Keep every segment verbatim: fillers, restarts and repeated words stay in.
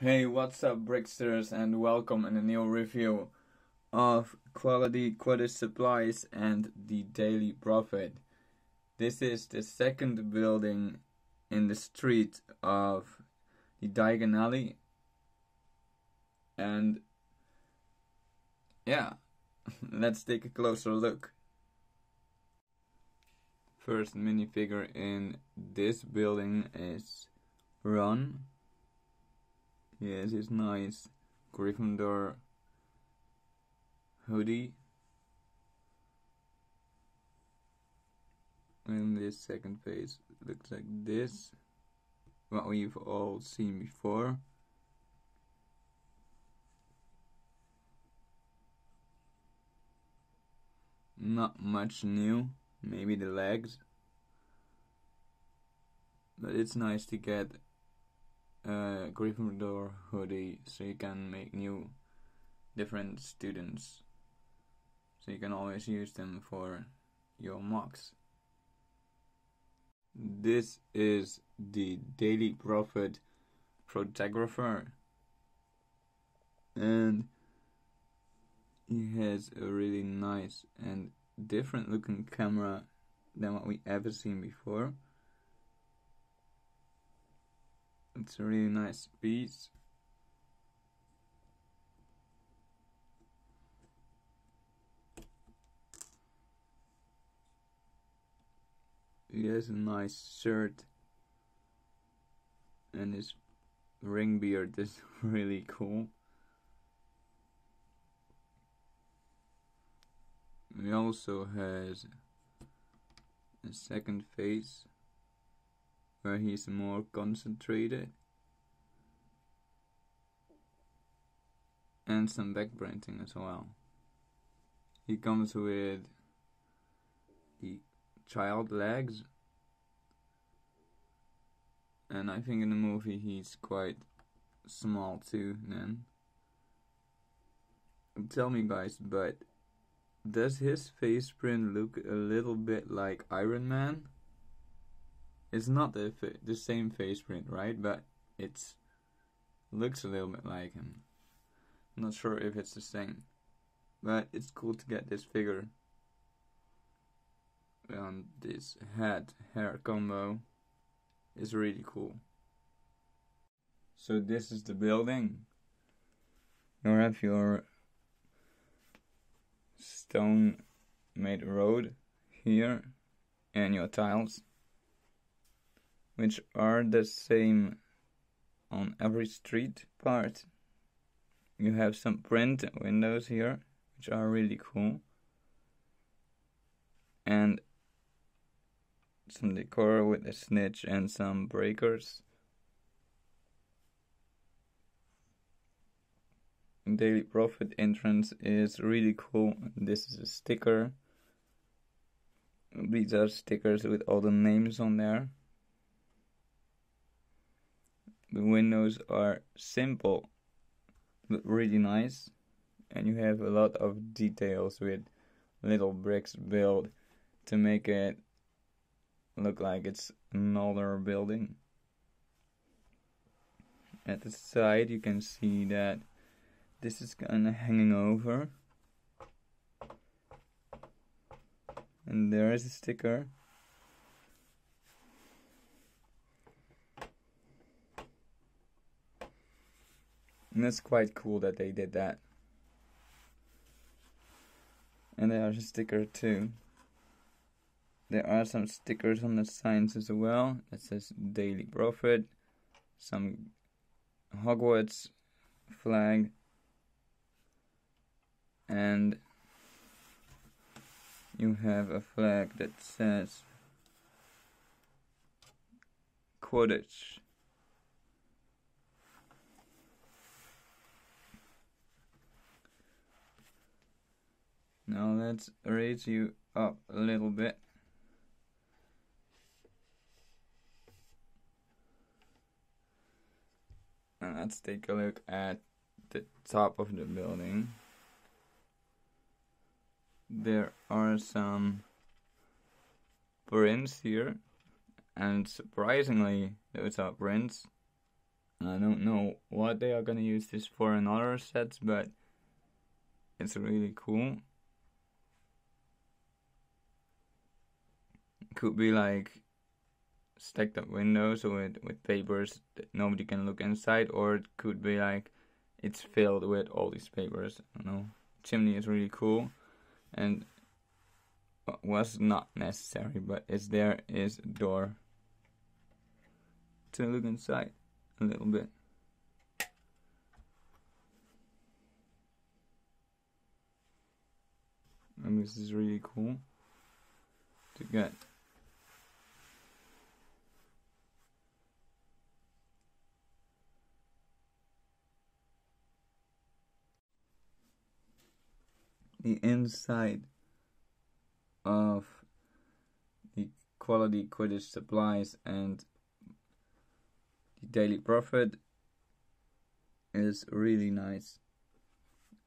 Hey, what's up, Bricksters, and welcome in a new review of Quality Quidditch Supplies and The Daily Prophet. This is the second building in the street of the Diagon Alley, and yeah, let's take a closer look. First minifigure in this building is Ron. Yes, it's nice Gryffindor hoodie. And this second face looks like this, what we've all seen before. Not much new, maybe the legs. But it's nice to get Uh, Gryffindor hoodie, so you can make new different students, so you can always use them for your mocks. This is the Daily Prophet photographer, and he has a really nice and different looking camera than what we ever seen before. It's a really nice piece. He has a nice shirt, and his ring beard is really cool. He also has a second face where he's more concentrated, and some back printing as well. He comes with the child legs, and I think in the movie he's quite small too then. Tell me guys, but does his face print look a little bit like Iron Man? It's not the the same face print, right? But it's looks a little bit like him. I'm not sure if it's the same, but it's cool to get this figure and this head hair combo is really cool. So this is the building. You have your stone made road here and your tiles, which are the same on every street part. You have some print windows here, which are really cool, and some decor with a snitch and some breakers. Daily Prophet entrance is really cool. This is a sticker. These are stickers with all the names on there. The windows are simple but really nice, and you have a lot of details with little bricks built to make it look like it's an older building. At the side you can see that this is kind of hanging over, and there is a sticker. And that's quite cool that they did that. And there's a sticker too. There are some stickers on the signs as well. That says Daily Prophet. Some Hogwarts flag. And you have a flag that says Quidditch. Now let's raise you up a little bit. And let's take a look at the top of the building. There are some prints here, and surprisingly those are prints I don't know what they are gonna use this for in other sets, but it's really cool. Could be like stacked up windows with, with papers that nobody can look inside, or it could be like it's filled with all these papers. I don't know. Chimney is really cool and was not necessary, but it's there is a door to look inside a little bit. And this is really cool to get. The inside of the Quality Quidditch Supplies and the Daily Prophet is really nice.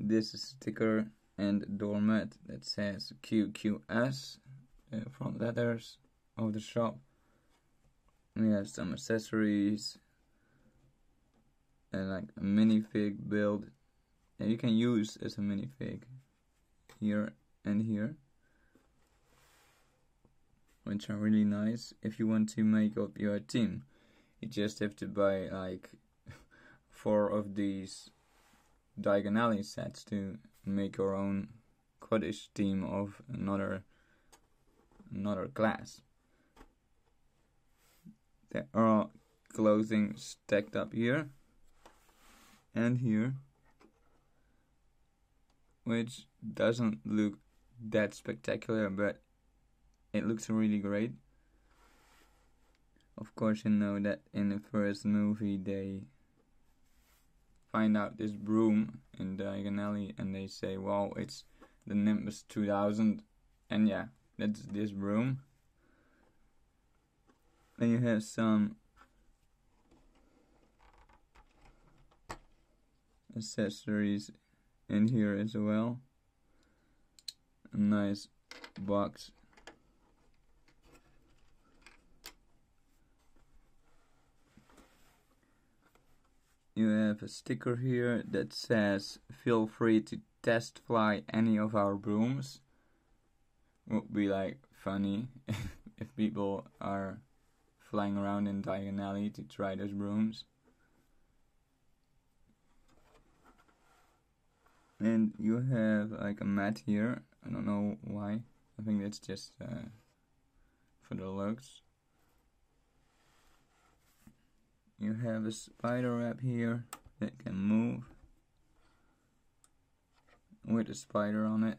This is a sticker and doormat that says Q Q S uh, from letters of the shop. We have some accessories and like a minifig build that you can use as a minifig. Here and here, which are really nice. If you want to make up your team, you just have to buy like four of these Diagon Alley sets to make your own Quidditch team of another another class. There are clothing stacked up here and here, which doesn't look that spectacular, but it looks really great. Of course, you know that in the first movie they find out this broom in Diagon Alley and they say, well, it's the Nimbus two thousand, and yeah, that's this broom. Then you have some accessories in here as well. A nice box. You have a sticker here that says feel free to test fly any of our brooms. Would be like funny if people are flying around in Diagon Alley to try those brooms. And you have like a mat here, I don't know why, I think that's just uh, for the looks. You have a spider web here that can move, with a spider on it.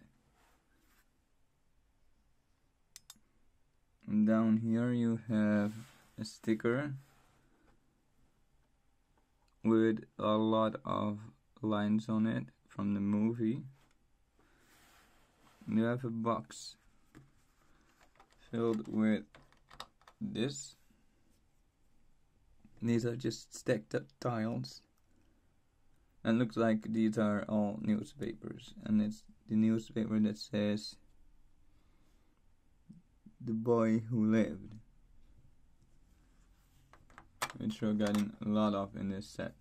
And down here you have a sticker with a lot of lines on it from the movie. You have a box filled with this. These are just stacked up tiles, and looks like these are all newspapers, and it's the newspaper that says The Boy Who Lived, which we're getting a lot of in this set.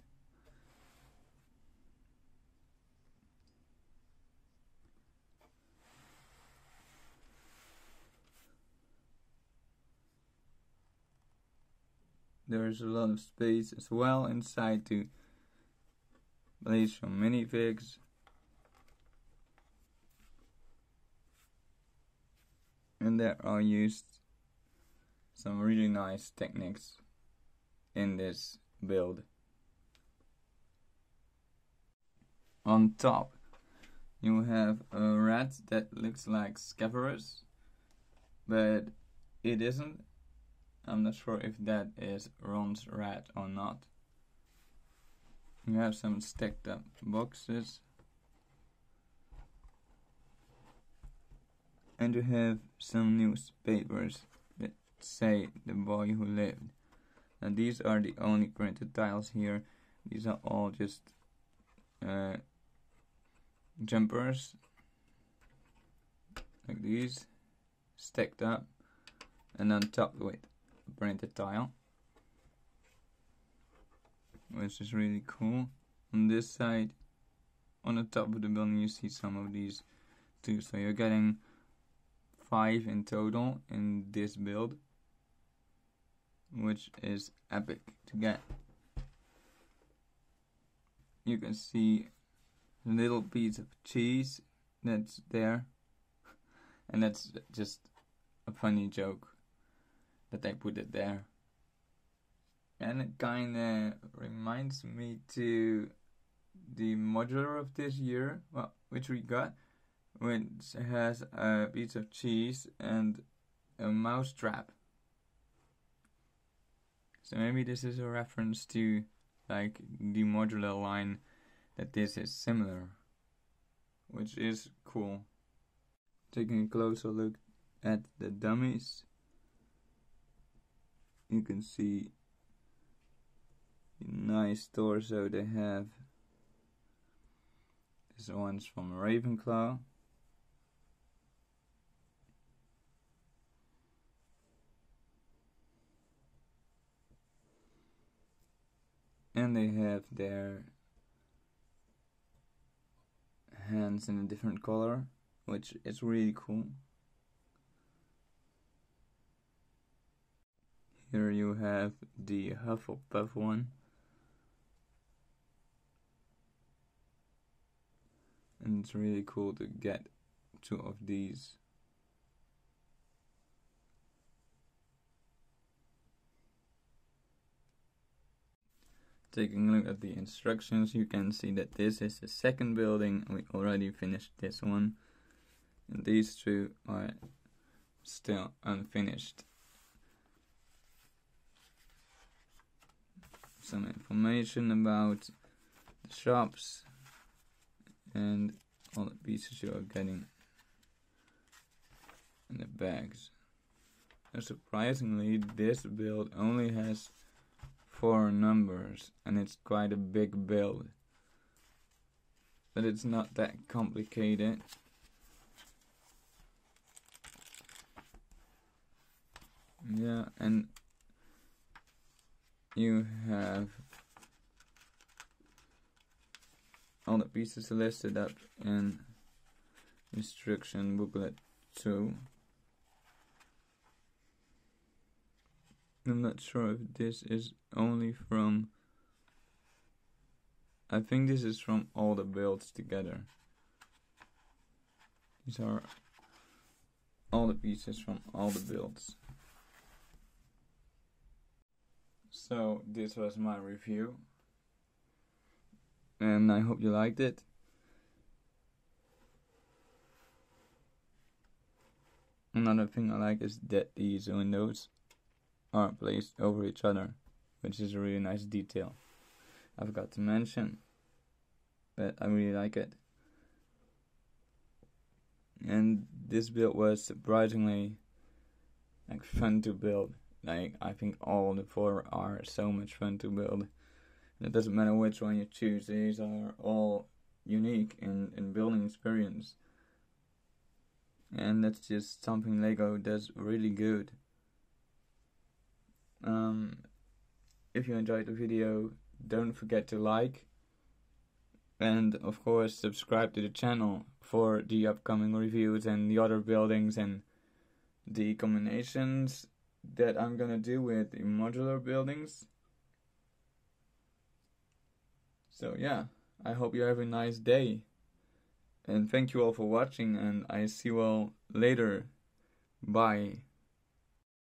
There is a lot of space as well inside to place some minifigs. And there are used some really nice techniques in this build. On top you have a rat that looks like Scabbers, but it isn't. I'm not sure if that is Ron's rat or not. You have some stacked up boxes. And you have some newspapers that say The Boy Who Lived. Now these are the only printed tiles here. These are all just uh, jumpers. Like these. Stacked up. And on top with printed tile. which is really cool. On this side, on the top of the building, you see some of these too. So you're getting five in total in this build, which is epic to get. You can see a little piece of cheese that's there, and that's just a funny joke that they put it there. And it kinda reminds me to the modular of this year, well, which we got, which has a piece of cheese and a mouse trap. So maybe this is a reference to like the modular line, that this is similar, which is cool. Taking a closer look at the dummies, you can see the nice torso they have. This one's from Ravenclaw. And they have their hands in a different color, which is really cool. Here you have the Hufflepuff one. And it's really cool to get two of these. Taking a look at the instructions, you can see that this is the second building. We already finished this one. And these two are still unfinished. Some information about the shops and all the pieces you are getting in the bags. And surprisingly, this build only has four numbers, and it's quite a big build, but it's not that complicated. Yeah, and you have all the pieces listed up in instruction booklet two. I'm not sure if this is only from, I think this is from all the builds together. These are all the pieces from all the builds. So this was my review, and I hope you liked it. Another thing I like is that these windows are placed over each other, which is a really nice detail. I forgot to mention, but I really like it. And this build was surprisingly like fun to build. Like, I think all the four are so much fun to build. It doesn't matter which one you choose, these are all unique in, in building experience. And that's just something LEGO does really good. Um, if you enjoyed the video, don't forget to like. And of course, subscribe to the channel for the upcoming reviews and the other buildings and the combinations that I'm gonna do with the modular buildings. So yeah, I hope you have a nice day. And thank you all for watching, and I see you all later. Bye.